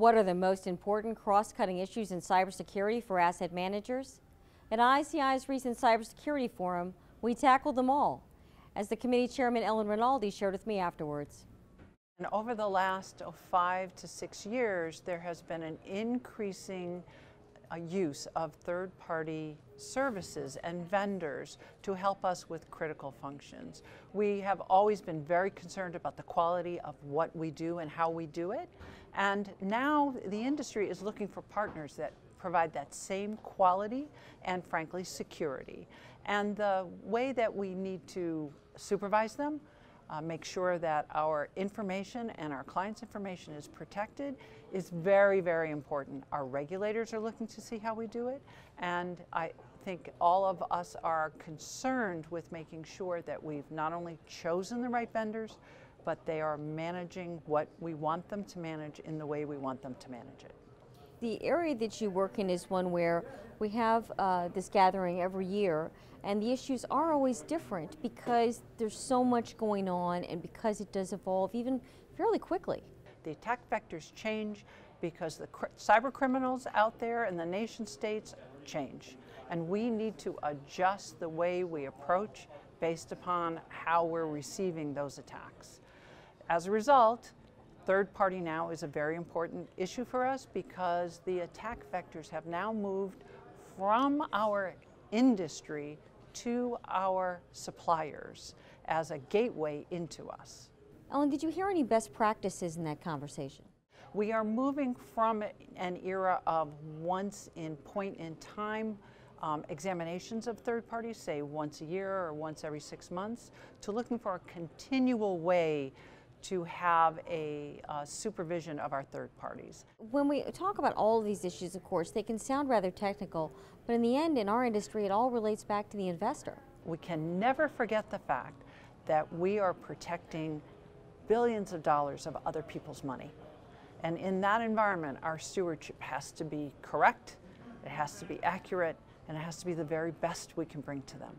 What are the most important cross-cutting issues in cybersecurity for asset managers? At ICI's recent cybersecurity forum, we tackled them all, as the committee chairman Ellen Rinaldi shared with me afterwards. And over the last 5 to 6 years, there has been an increasing use of third-party services and vendors to help us with critical functions. We have always been very concerned about the quality of what we do and how we do it, and now the industry is looking for partners that provide that same quality and, frankly, security. And the way that we need to supervise them, make sure that our information and our clients' information is protected, is very, very important. Our regulators are looking to see how we do it, and I think all of us are concerned with making sure that we've not only chosen the right vendors, but they are managing what we want them to manage in the way we want them to manage it. The area that you work in is one where we have this gathering every year, and the issues are always different because there's so much going on and because it does evolve even fairly quickly. The attack vectors change because the cyber criminals out there and the nation states change, and we need to adjust the way we approach based upon how we're receiving those attacks. As a result, third party now is a very important issue for us because the attack vectors have now moved from our industry to our suppliers as a gateway into us. Ellen, did you hear any best practices in that conversation? We are moving from an era of point in time examinations of third parties, say once a year or once every 6 months, to looking for a continual way to have a supervision of our third parties. When we talk about all of these issues, of course, they can sound rather technical, but in the end, in our industry, it all relates back to the investor. We can never forget the fact that we are protecting billions of dollars of other people's money. And in that environment, our stewardship has to be correct, it has to be accurate, and it has to be the very best we can bring to them.